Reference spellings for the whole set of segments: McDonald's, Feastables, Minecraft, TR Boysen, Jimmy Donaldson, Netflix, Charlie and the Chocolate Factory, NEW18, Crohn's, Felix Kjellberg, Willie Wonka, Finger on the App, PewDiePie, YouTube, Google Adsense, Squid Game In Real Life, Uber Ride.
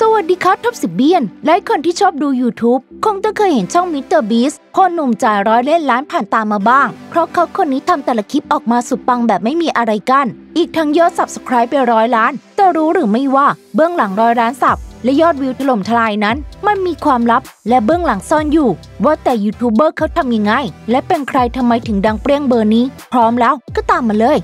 สวัสดีครับท็อปสิบเบี้ยนหลายคนที่ชอบดู YouTube คงต้องเคยเห็นช่อง Mr. Beast คนหนุ่มจ่ายร้อยเล่นล้านผ่านตามมาบ้างเพราะเขาคนนี้ทำแต่ละคลิปออกมาสุดปังแบบไม่มีอะไรกัน อีกทั้งยอด Subscribe ไป100 ล้านแต่รู้หรือไม่ว่าเบื้องหลัง100 ล้านซับและยอดวิวถล่มทลายนั้นมันมีความลับและเบื้องหลังซ่อนอยู่ว่าแต่ยูทูบเบอร์เขาทำยังไงและเป็นใครทำไมถึงดังเปรี้ยงเบอร์นี้พร้อมแล้วก็ตามมาเลย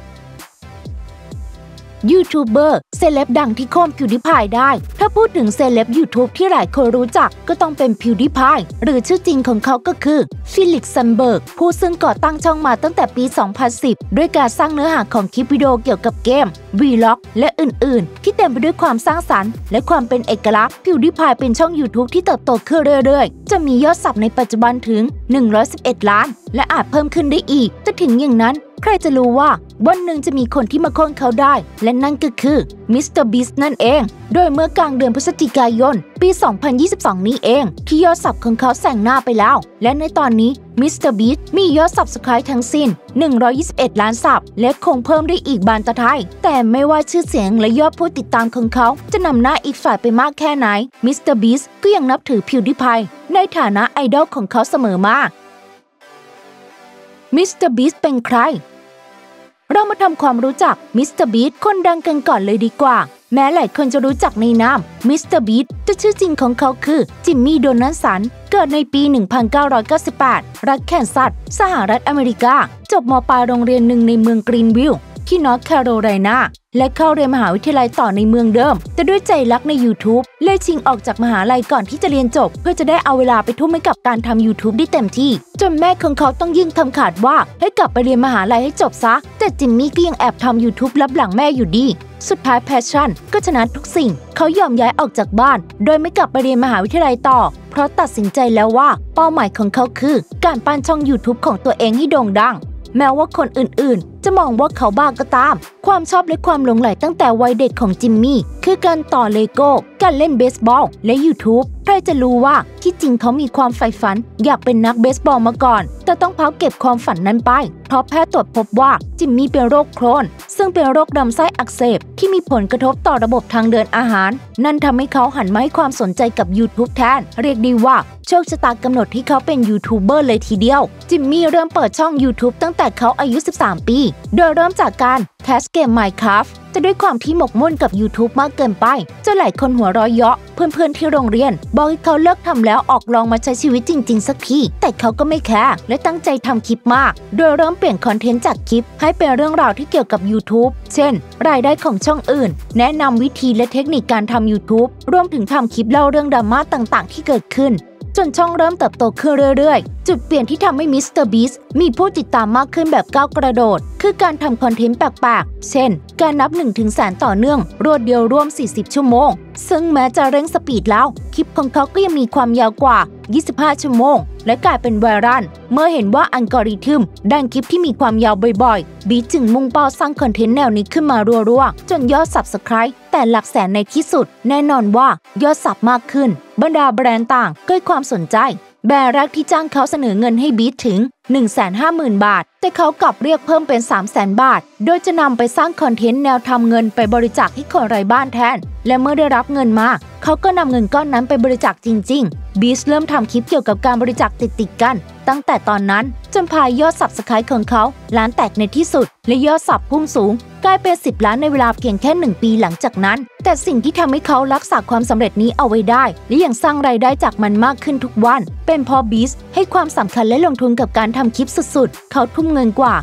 ยูทูบเบอร์เซเลบดังที่โค่นพิวดิพายได้ถ้าพูดถึงเซเลบ YouTube ที่หลายคนรู้จักก็ต้องเป็นพิวดิพายหรือชื่อจริงของเขาก็คือฟิลิกซ์ซันเบิร์กผู้ซึ่งก่อตั้งช่องมาตั้งแต่ปี 2010 ด้วยการสร้างเนื้อหาของคลิปวิดีโอเกี่ยวกับเกมวีล็อกและอื่นๆที่เต็มไปด้วยความสร้างสรรค์และความเป็นเอกลักษณ์พิวดิพายเป็นช่อง YouTube ที่เติบโตขึ้นเรื่อยๆจะมียอดซับในปัจจุบันถึง111 ล้านและอาจเพิ่มขึ้นได้อีกจะถึงอย่างนั้นใครจะรู้ว่าวันหนึ่งจะมีคนที่มาโค่นเขาได้และนั่นก็คือ Mr. Beast นั่นเองโดยเมื่อกลางเดือนพฤศจิกายนปี 2022 นี้เองที่ยอดซับของเขาแซงหน้าไปแล้วและในตอนนี้ Mr. Beast มียอด Subscribe ทั้งสิ้น121 ล้านซับและคงเพิ่มได้อีกบานตะไทยแต่ไม่ว่าชื่อเสียงและยอดผู้ติดตามของเขาจะนำหน้าอีกฝ่ายไปมากแค่ไหน Mr. Beast ก็ยังนับถือพิวดิพายในฐานะไอดอลของเขาเสมอมา Mr. Beast เป็นใครเรามาทำความรู้จัก Mr. Beast คนดังกันก่อนเลยดีกว่าแม้หลายคนจะรู้จักในนาม Mr. Beast แต่ชื่อจริงของเขาคือจิมมี่ โดนัลสันเกิดในปี 1998 รัฐแคนซัสสหรัฐอเมริกาจบม.ปลายโรงเรียนหนึ่งในเมืองกรีนวิลล์ที่นอร์ทแคโรไลนาและเข้าเรียนมหาวิทยาลัยต่อในเมืองเดิมแต่ด้วยใจรักใน YouTube เลยชิงออกจากมหาลัยก่อนที่จะเรียนจบเพื่อจะได้เอาเวลาไปทุ่มให้กับการทำ YouTube ได้เต็มที่จนแม่ของเขาต้องยื่นคำขาดว่าให้กลับไปเรียนมหาลัยให้จบซะแต่จิมมี่ก็ยังแอบทำ YouTube ลับหลังแม่อยู่ดีสุดท้ายแพชชั่นก็ชนะทุกสิ่งเขายอมย้ายออกจากบ้านโดยไม่กลับไปเรียนมหาวิทยาลัยต่อเพราะตัดสินใจแล้วว่าเป้าหมายของเขาคือการปั้นช่อง YouTube ของตัวเองให้โด่งดังแม้ว่าคนอื่นๆจะมองว่าเขาบ้าก็ตามความชอบและความหลงใหลตั้งแต่วัยเด็กของจิมมี่คือการต่อเลโก้การเล่นเบสบอลและ YouTube ใครจะรู้ว่าที่จริงเขามีความใฝ่ฝันอยากเป็นนักเบสบอลมาก่อนแต่ต้องพับเก็บความฝันนั้นไปเพราะแพทย์ตรวจพบว่าจิมมี่เป็นโรคโคลนซึ่งเป็นโรคลำไส้อักเสบที่มีผลกระทบต่อระบบทางเดินอาหารนั่นทำให้เขาหันมาให้ความสนใจกับ YouTube แทนเรียกได้ว่าโชคชะตากำหนดที่เขาเป็นยูทูบเบอร์เลยทีเดียวจิมมี่เริ่มเปิดช่อง YouTube ตั้งแต่เขาอายุ13 ปีโดยเริ่มจากการแคสเกม Minecraft แต่ด้วยความที่หมกมุ่นกับ YouTube มากเกินไปจนหลายคนหัวเราะเยาะเพื่อนๆที่โรงเรียนบอกให้เขาเลิกทำแล้วออกลองมาใช้ชีวิตจริงๆสักทีแต่เขาก็ไม่แคร์และตั้งใจทำคลิปมากโดยเริ่มเปลี่ยนคอนเทนต์จากคลิปให้เป็นเรื่องราวที่เกี่ยวกับ YouTube เช่นรายได้ของช่องอื่นแนะนำวิธีและเทคนิคการทำ YouTube รวมถึงทำคลิปเล่าเรื่องดราม่าต่างๆที่เกิดขึ้นจนช่องเริ่มเติบโตขึ้นเรื่อยๆจุดเปลี่ยนที่ทำให้ Mr. Beast มีผู้ติดตามมากขึ้นแบบก้าวกระโดดคือการทำคอนเทนต์แปลกๆเช่นการนับ 1 ถึง 100,000ต่อเนื่องรวดเดียวร่วม40 ชั่วโมงซึ่งแม้จะเร่งสปีดแล้วคลิปของเขาก็ยังมีความยาวกว่า25 ชั่วโมงและกลายเป็นไวรัลเมื่อเห็นว่าอัลกอริทึมดันคลิปที่มีความยาวบ่อยๆบีจึงมุ่งเป้าสร้างคอนเทนต์แนวนี้ขึ้นมารัวๆจนยอด Subscribe แต่หลักแสนในที่สุดแน่นอนว่ายอดซับมากขึ้นบรรดาแบรนด์ต่างก็ให้ความสนใจแบรนด์แรกที่จ้างเขาเสนอเงินให้บีถึง 150,000 บาทแต่เขากลับเรียกเพิ่มเป็น 300,000 บาทโดยจะนำไปสร้างคอนเทนต์แนวทำเงินไปบริจาคให้คนไร้บ้านแทนและเมื่อได้รับเงินมาเขาก็นำเงินก้อนนั้นไปบริจาคจริงๆบีชเริ่มทำคลิปเกี่ยวกับการบริจาคติดๆกันตั้งแต่ตอนนั้นจนพายอด Subscribe ของเขาล้านแตกในที่สุดและยอดซับพุ่งสูงกลายเป็น10 ล้านในเวลาเพียงแค่1 ปีหลังจากนั้นแต่สิ่งที่ทำให้เขารักษาความสำเร็จนี้เอาไว้ได้และยังสร้างรายได้จากมันมากขึ้นทุกวันเป็นเพราะบีชให้ความสำคัญและลงทุนกับการทำคลิปสุดๆเขาทุ่มเงินกว่า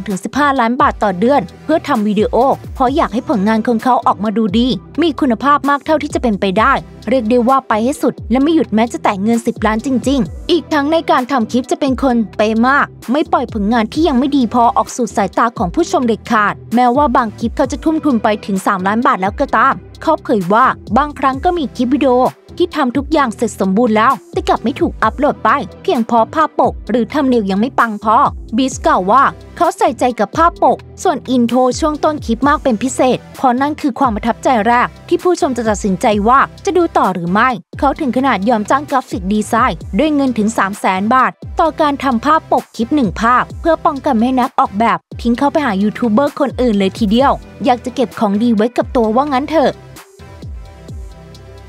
12-15 ล้านบาทต่อเดือนเพื่อทำวิดีโอเพราะอยากให้ผลงานของเขาออกมาดูดีมีคุณภาพมากเท่าที่จะเป็นไปได้เรียกได้ว่าไปให้สุดและไม่หยุดแม้จะแตะเงิน10 ล้านจริงๆอีกทั้งในการทำคลิปจะเป็นคนเป๊ะมากไม่ปล่อยผลงานที่ยังไม่ดีพอออกสู่สายตาของผู้ชมเด็ดขาดแม้ว่าบางคลิปเขาจะทุ่มทุนไปถึง3 ล้านบาทแล้วก็ตามเขาเผยว่าบางครั้งก็มีคลิปวิดีโอที่ทำทุกอย่างเสร็จสมบูรณ์แล้วแต่กลับไม่ถูกอัปโหลดไปเพียงเพราะภาพปกหรือทำเนียวยังไม่ปังพอบีสกล่าวว่าเขาใส่ใจกับภาพปกส่วนอินโทรช่วงต้นคลิปมากเป็นพิเศษเพราะนั่นคือความประทับใจแรกที่ผู้ชมจะตัดสินใจว่าจะดูต่อหรือไม่เขาถึงขนาดยอมจ้างกราฟิกดีไซน์ด้วยเงินถึง 300,000 บาทต่อการทำภาพปกคลิป1 ภาพเพื่อป้องกันไม่ให้นักออกแบบทิ้งเขาไปหายูทูบเบอร์คนอื่นเลยทีเดียวอยากจะเก็บของดีไว้กับตัวว่างั้นเถอะ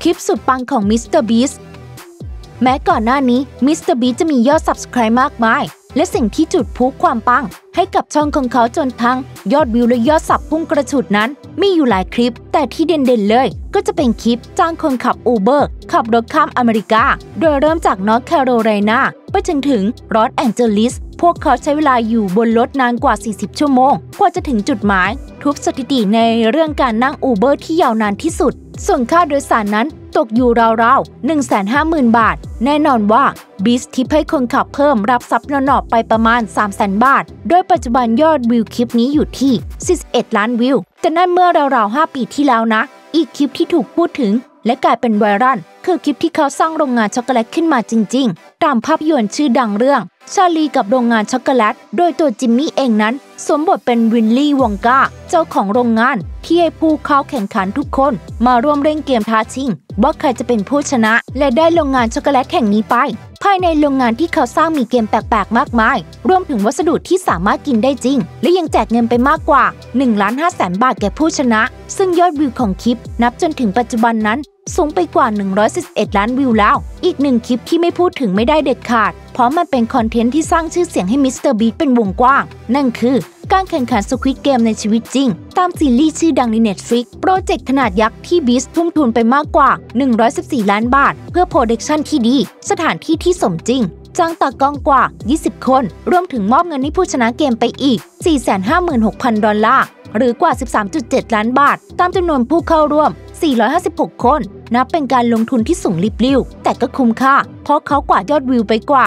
ลิปสุดปังของ Mr. Beast แม้ก่อนหน้านี้ Mr. Beast จะมียอด Subscribe มากมายและสิ่งที่จุดพุความปังให้กับช่องของเขาจนทั้งยอดวิวและยอดสับพุ่งกระฉุดนั้นมีอยู่หลายคลิปแต่ที่เด่นๆเลยก็จะเป็นคลิปจ้างคนขับอูเบอร์ขับรถข้ามอเมริกาโดยเริ่มจากนอร์ทแคโรไลนาไปจนถึงลอสแองเจลิสพวกเขาใช้เวลาอยู่บนรถนานกว่า40ชั่วโมงกว่าจะถึงจุดหมายทุบสถิติในเรื่องการนั่งอูเบอร์ที่ยาวนานที่สุดส่วนค่าโดยสารนั้นตกอยู่ราวๆ 150,000 บาทแน่นอนว่าบีสทิปให้คนขับเพิ่มรับทรัพย์หนอๆไปประมาณ 300,000 บาทโดยปัจจุบันยอดวิวคลิปนี้อยู่ที่41ล้านวิวแต่นั่นเมื่อราวๆ5ปีที่แล้วนะอีกคลิปที่ถูกพูดถึงและกลายเป็นไวรัลคือคลิปที่เขาสร้างโรงงานช็อกโกแลตขึ้นมาจริงๆตามภาพยนตร์ชื่อดังเรื่องชาลีกับโรงงานช็อกโกแลตโดยตัวจิมมี่เองนั้นสวมบทเป็นวิลลี่วองกาเจ้าของโรงงานที่ให้ผู้เข้าแข่งขันทุกคนมาร่วมเล่นเกมท้าชิงว่าใครจะเป็นผู้ชนะและได้โรงงานช็อกโกแลตแห่งนี้ไปภายในโรงงานที่เขาสร้างมีเกมแปลกๆมากมายรวมถึงวัสดุที่สามารถกินได้จริงและยังแจกเงินไปมากกว่า 1,500,000 บาทแก่ผู้ชนะซึ่งยอดวิวของคลิปนับจนถึงปัจจุบันนั้นสูงไปกว่า111ล้านวิวแล้วอีกหนึ่งคลิปที่ไม่พูดถึงไม่ได้เด็ดขาดเพราะมันเป็นคอนเทนต์ที่สร้างชื่อเสียงให้ Mr. Beast เป็นวงกว้างนั่นคือการแข่งขันสควิดเกมในชีวิตจริงตามซีรีส์ชื่อดังใน Netflix โปรเจกต์ขนาดยักษ์ที่ Beast ทุ่มทุนไปมากกว่า114ล้านบาทเพื่อโปรดักชั่นที่ดีสถานที่ที่สมจริงจ้างตากล้องกว่า20คนรวมถึงมอบเงินให้ผู้ชนะเกมไปอีก 456,000 ดอลลาร์หรือกว่า 13.7 ล้านบาทตามจำนวนผู้เข้าร่วม456คนนับเป็นการลงทุนที่สูงลิบลิ่วแต่ก็คุ้มค่าเพราะเขากวาดยอดวิวไปกว่า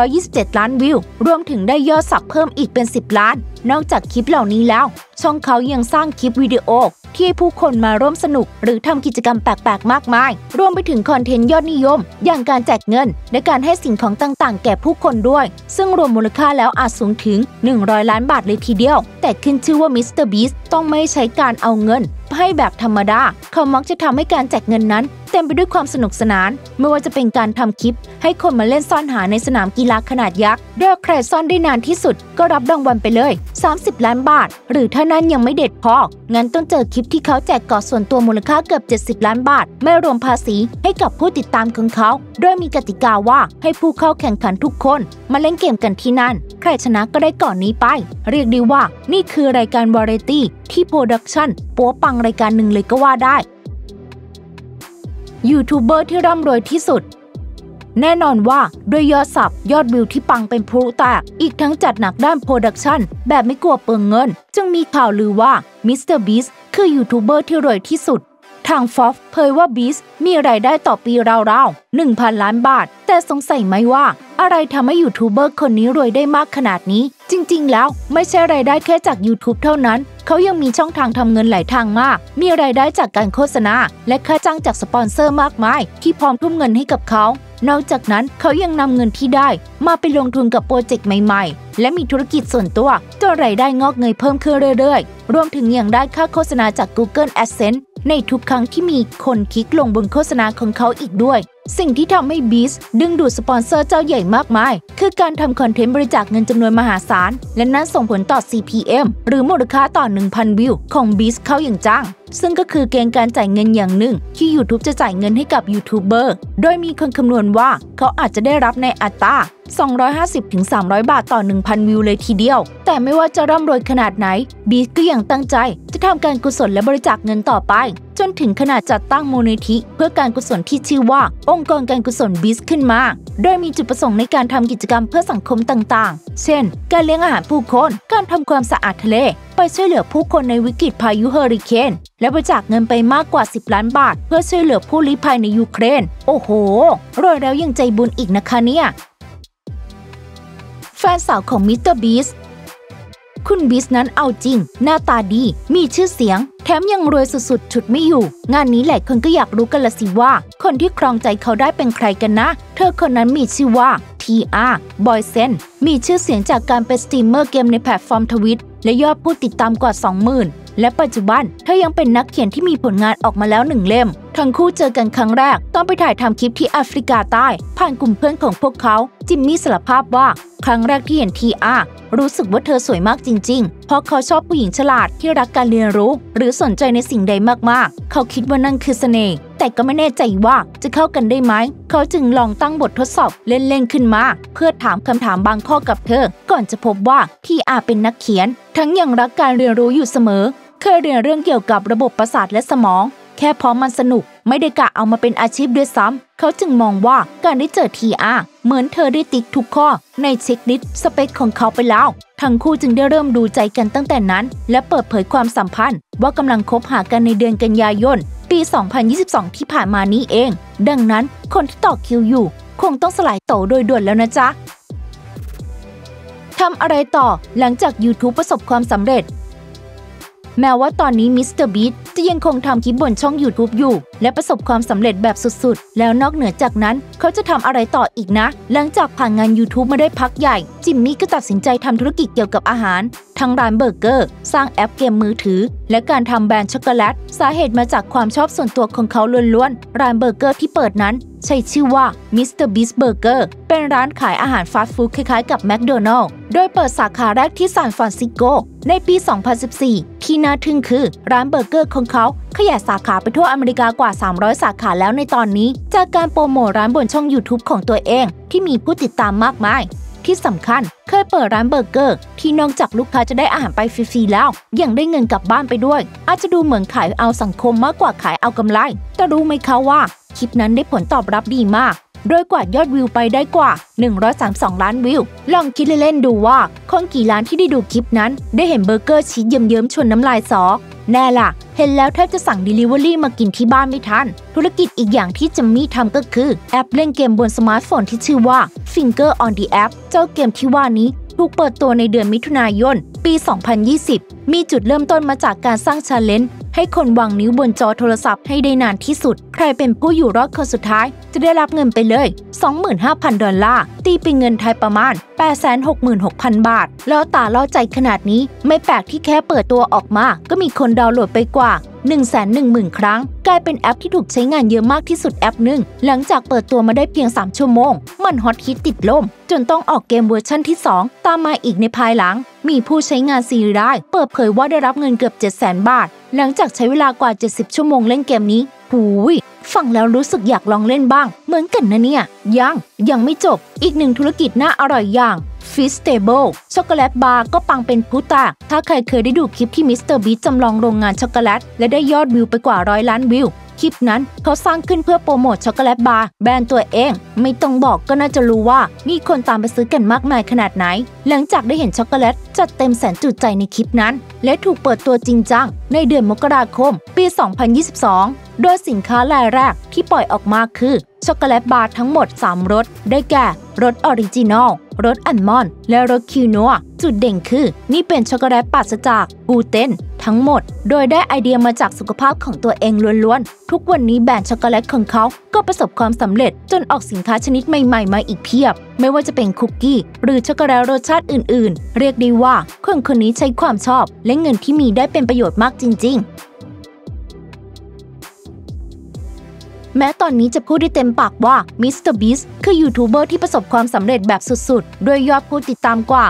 327ล้านวิวรวมถึงได้ยอดซับเพิ่มอีกเป็น10ล้านนอกจากคลิปเหล่านี้แล้วช่องเขายังสร้างคลิปวิดีโอที่ให้ผู้คนมาร่วมสนุกหรือทำกิจกรรมแปลกๆมากมายรวมไปถึงคอนเทนต์ยอดนิยมอย่างการแจกเงินและการให้สิ่งของต่างๆแก่ผู้คนด้วยซึ่งรวมมูลค่าแล้วอาจสูงถึง100ล้านบาทเลยทีเดียวแต่ขึ้นชื่อว่า Mr. Beast ต้องไม่ใช้การเอาเงินให้แบบธรรมดาเขามักจะทำให้การแจกเงินนั้นเต็มไปด้วยความสนุกสนานไม่ว่าจะเป็นการทำคลิปให้คนมาเล่นซ่อนหาในสนามกีฬาขนาดยักษ์ด้วยใครซ่อนได้นานที่สุดก็รับรางวัลไปเลย30ล้านบาทหรือถ้านั้นยังไม่เด็ดพองั้นต้องเจอคลิปที่เขาแจกกอดส่วนตัวมูลค่าเกือบ70ล้านบาทไม่รวมภาษีให้กับผู้ติดตามของเขาโดยมีกติกาว่าให้ผู้เข้าแข่งขันทุกคนมาเล่นเกมกันที่นั่นใครชนะก็ได้กอดนี้ไปเรียกได้ว่านี่คือรายการวาไรตี้ที่โปรดักชั่นปัวปังรายการหนึ่งเลยก็ว่าได้ยูทูบเบอร์ที่ร่ำรวยที่สุดแน่นอนว่าด้วยยอดซับยอดวิวที่ปังเป็นพลุแตกอีกทั้งจัดหนักด้านโปรดักชันแบบไม่กลัวเปลืองเงินจึงมีข่าวลือว่า Mr. Beast คือยูทูบเบอร์ที่รวยที่สุดทาง Forbes เผยว่า Beast มีรายได้ต่อปีราวๆ 1,000 ล้านบาทแต่สงสัยไหมว่าอะไรทำให้ยูทูบเบอร์คนนี้รวยได้มากขนาดนี้จริงๆแล้วไม่ใช่รายได้แค่จาก YouTube เท่านั้นเขายังมีช่องทางทำเงินหลายทางมากมีรายได้จากการโฆษณาและค่าจ้างจากสปอนเซอร์มากมายที่พร้อมทุ่มเงินให้กับเขานอกจากนั้นเขายังนำเงินที่ได้มาไปลงทุนกับโปรเจกต์ใหม่ๆและมีธุรกิจส่วนตัวจนรายได้งอกเงยเพิ่มขึ้นเรื่อยๆรวมถึงยังได้ค่าโฆษณาจาก Google Adsense ในทุกครั้งที่มีคนคลิกลงบนโฆษณาของเขาอีกด้วยสิ่งที่ทำให้ Beast ดึงดูดสปอนเซอร์เจ้าใหญ่มากมายคือการทำคอนเทนต์บริจาคเงินจำนวนมหาศาลและนั้นส่งผลต่อ CPM หรือมูลค่าต่อ 1,000 วิวของ Beast เข้าอย่างจังซึ่งก็คือเกณฑ์การจ่ายเงินอย่างหนึ่งที่ YouTube จะจ่ายเงินให้กับยูทูบเบอร์โดยมีคนคำนวณว่าเขาอาจจะได้รับในอัตรา250-300 บาทต่อ 1,000 วิวเลยทีเดียวแต่ไม่ว่าจะร่ำรวยขนาดไหน Beast ก็ยังตั้งใจจะทำการกุศลและบริจาคเงินต่อไปจนถึงขนาดจัดตั้งมูลนิธิเพื่อการกุศลที่ชื่อว่าองค์กรการกุศล Beast ขึ้นมาโดยมีจุดประสงค์ในการทำกิจกรรมเพื่อสังคมต่างๆเช่นการเลี้ยงอาหารผู้คนการทำความสะอาดทะเลไปช่วยเหลือผู้คนในวิกฤตพายุเฮอริเคนและบริจาคเงินไปมากกว่า10ล้านบาทเพื่อช่วยเหลือผู้ลี้ภัยในยูเครนโอ้โหรวยแล้วยังใจบุญอีกนะคะเนี่ยแฟนสาวของ Mr. Beast คุณ Beast นั้นเอาจริงหน้าตาดีมีชื่อเสียงแถมยังรวยสุดๆฉุดไม่อยู่งานนี้หลายคนก็อยากรู้กันละสิว่าคนที่ครองใจเขาได้เป็นใครกันนะเธอคนนั้นมีชื่อว่า TR Boysen มีชื่อเสียงจากการเป็นสตรีมเมอร์เกมในแพลตฟอร์มทวิตและยอดผู้ติดตามกว่า 20,000 และปัจจุบันเธอยังเป็นนักเขียนที่มีผลงานออกมาแล้ว1เล่มทั้งคู่เจอกันครั้งแรกตอนไปถ่ายทำคลิปที่แอฟริกาใต้ผ่านกลุ่มเพื่อนของพวกเขาจิมมี่สารภาพว่าครั้งแรกที่เห็น TR รู้สึกว่าเธอสวยมากจริงๆเพราะเขาชอบผู้หญิงฉลาดที่รักการเรียนรู้หรือสนใจในสิ่งใดมากๆเขาคิดว่านั่นคือเสน่ห์ แต่ก็ไม่แน่ใจว่าจะเข้ากันได้ไหมเขาจึงลองตั้งบททดสอบเล่นๆขึ้นมาเพื่อถามคำถามบางข้อกับเธอก่อนจะพบว่าTRเป็นนักเขียนทั้งยังรักการเรียนรู้อยู่เสมอเคยเรียนเรื่องเกี่ยวกับระบบประสาทและสมองแค่เพราะมันสนุกไม่ได้กะเอามาเป็นอาชีพด้วยซ้ำเขาจึงมองว่าการได้เจอTRเหมือนเธอได้ติ๊กทุกข้อในเช็คลิสต์สเปคของเขาไปแล้วทั้งคู่จึงได้เริ่มดูใจกันตั้งแต่นั้นและเปิดเผยความสัมพันธ์ว่ากำลังคบหากันในเดือนกันยายนปี 2022 ที่ผ่านมานี้เองดังนั้นคนที่ต่อคิวอยู่คงต้องสลายโตโดยด่วนแล้วนะจ๊ะทำอะไรต่อหลังจาก YouTube ประสบความสำเร็จแม้ว่าตอนนี้ Mr. Beast จะยังคงทำคลิปบนช่อง YouTube อยู่และประสบความสำเร็จแบบสุดๆแล้วนอกเหนือจากนั้นเขาจะทำอะไรต่ออีกนะหลังจากผ่านงาน YouTube มาได้พักใหญ่จิมมี่ก็ตัดสินใจทำธุรกิจเกี่ยวกับอาหารทั้งร้านเบอร์เกอร์สร้างแอปเกมมือถือและการทำแบรนด์ช็อกโกแลตสาเหตุมาจากความชอบส่วนตัวของเขาล้วนๆร้านเบอร์เกอร์ที่เปิดนั้นใช้ชื่อว่า Mr. Beast Burger เป็นร้านขายอาหารฟาสต์ฟู้ดคล้ายๆกับ McDonald's โดยเปิดสาขาแรกที่ซานฟรานซิสโกในปี 2014 ที่น่าทึ่งคือร้านเบอร์เกอร์ของเขาขยายสาขาไปทั่วอเมริกากว่า 300 สาขาแล้วในตอนนี้จากการโปรโมทร้านบนช่อง YouTube ของตัวเองที่มีผู้ติดตามมากมายที่สำคัญเคยเปิดร้านเบอร์เกอร์ที่นอกจากลูกค้าจะได้อาหารไปฟรีๆแล้วยังได้เงินกลับบ้านไปด้วยอาจจะดูเหมือนขายเอาสังคมมากกว่าขายเอากำไรแต่รู้ไหมคะว่าคลิปนั้นได้ผลตอบรับดีมากโดยกว่ายอดวิวไปได้กว่า132ล้านวิวลองคิดเล่นๆดูว่าคนกี่ล้านที่ได้ดูคลิปนั้นได้เห็นเบอร์เกอร์ชิ้นเยิ้มๆชวนน้ำลายสอแน่ล่ะเห็นแล้วแทบจะสั่ง Delivery มากินที่บ้านไม่ทันธุรกิจอีกอย่างที่จิมมี่ทำก็คือแอปเล่นเกมบนสมาร์ทโฟนที่ชื่อว่า Finger on the App เจ้าเกมที่ว่านี้ถูกเปิดตัวในเดือนมิถุนายนปี 2020 มีจุดเริ่มต้นมาจากการสร้าง Challenge ให้คนวางนิ้วบนจอโทรศัพท์ให้ได้นานที่สุดใครเป็นผู้อยู่รอดคนสุดท้ายจะได้รับเงินไปเลย 25,000 ดอลลาร์ตีเป็นเงินไทยประมาณ 866,000 บาทล่อตาล่อใจขนาดนี้ไม่แปลกที่แค่เปิดตัวออกมาก็มีคนดาวน์โหลดไปกว่า 110,000 ครั้งกลายเป็นแอปที่ถูกใช้งานเยอะมากที่สุดแอปหนึ่งหลังจากเปิดตัวมาได้เพียง3ชั่วโมงมันฮอตฮิตติดลมจนต้องออกเกมเวอร์ชันที่2ตามมาอีกในภายหลังมีผู้ใช้งาน4รายเปิดเผยว่าได้รับเงินเกือบ 700,000 บาทหลังจากใช้เวลากว่า70ชั่วโมงเล่นเกมนี้หูยฟังแล้วรู้สึกอยากลองเล่นบ้างเหมือนกันนะเนี่ยยังไม่จบอีกหนึ่งธุรกิจน่าอร่อยอย่างฟิสเตเบิลช็อกโกแลตบาร์ก็ปังเป็นผู้ตากถ้าใครเคยได้ดูคลิปที่มิสเตอร์บีสต์จำลองโรงงานช็อกโกแลตและได้ยอดวิวไปกว่า100ล้านวิวคลิปนั้นเขาสร้างขึ้นเพื่อโปรโมทช็อกโกแลตบาร์แบรนด์ตัวเองไม่ต้องบอกก็น่าจะรู้ว่ามีคนตามไปซื้อกันมากมายขนาดไหนหลังจากได้เห็นช็อกโกแลตจัดเต็มแสนจุใจในคลิปนั้นและถูกเปิดตัวจริงจังในเดือนมกราคมปี 2022โดยสินค้ารายแรกที่ปล่อยออกมาคือช็อกโกแลตบาร์ทั้งหมด3รสได้แก่รสออริจินอลรสอัลมอนด์และรสคิวนัวจุดเด่นคือนี่เป็นช็อกโกแลตปราศจากกลูเตนทั้งหมดโดยได้ไอเดียมาจากสุขภาพของตัวเองล้วนๆทุกวันนี้แบรนด์ช็อกโกแลตของเขาก็ประสบความสำเร็จจนออกสินค้าชนิดใหม่ๆมาอีกเพียบไม่ว่าจะเป็นคุกกี้หรือช็อกโกแลตรสชาติอื่นๆเรียกได้ว่าคนนี้ใช้ความชอบและเงินที่มีได้เป็นประโยชน์มากจริงๆแม้ตอนนี้จะพูดได้เต็มปากว่า Mr. Beast คือยูทูบเบอร์ที่ประสบความสำเร็จแบบสุดๆด้วยยอดผู้ติดตามกว่า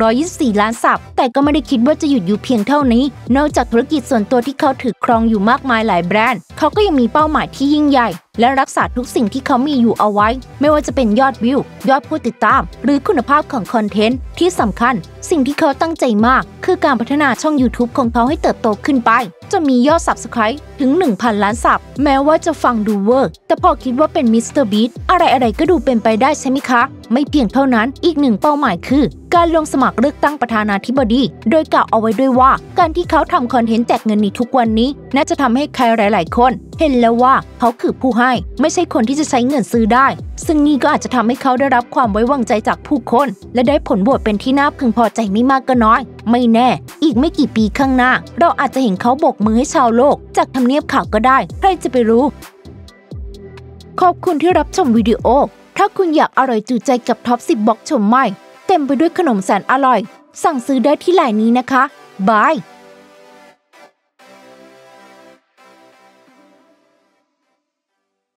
124ล้านซับแต่ก็ไม่ได้คิดว่าจะหยุดอยู่เพียงเท่านี้นอกจากธุรกิจส่วนตัวที่เขาถือครองอยู่มากมายหลายแบรนด์เขาก็ยังมีเป้าหมายที่ยิ่งใหญ่และรักษาทุกสิ่งที่เขามีอยู่เอาไว้ไม่ว่าจะเป็นยอดวิวยอดผู้ติดตามหรือคุณภาพของคอนเทนต์ที่สำคัญสิ่งที่เขาตั้งใจมากคือการพัฒนาช่อง YouTube ของเขาให้เติบโตขึ้นไปจะมียอด Subscribe ถึง 1,000 ล้านซับแม้ว่าจะฟังดูเวอร์แต่พอคิดว่าเป็น Mr. Beast อะไรๆก็ดูเป็นไปได้ใช่ไหมคะไม่เพียงเท่านั้นอีกหนึ่งเป้าหมายคือการลงสมัครเลือกตั้งประธานาธิบดีโดยกล่าวเอาไว้ด้วยว่าการที่เขาทำคอนเทนต์แจกเงินนี้ทุกวันนี้น่าจะทำให้ใครหลายๆคนเห็นแล้วว่าเขาคือผู้ให้ไม่ใช่คนที่จะใช้เงินซื้อได้ซึ่งนี่ก็อาจจะทำให้เขาได้รับความไว้วางใจจากผู้คนและได้ผลโหวตเป็นที่น่าพึงพอใจไม่มากก็น้อยไม่แน่อีกไม่กี่ปีข้างหน้าเราอาจจะเห็นเขาโบกมือให้ชาวโลกจากทำเนียบขาวก็ได้ใครจะไปรู้ขอบคุณที่รับชมวิดีโอถ้าคุณอยากอร่อยจุใจกับท็อป10บล็อกชมใหม่เต็มไปด้วยขนมแสนอร่อยสั่งซื้อได้ที่ไลน์นี้นะคะบาย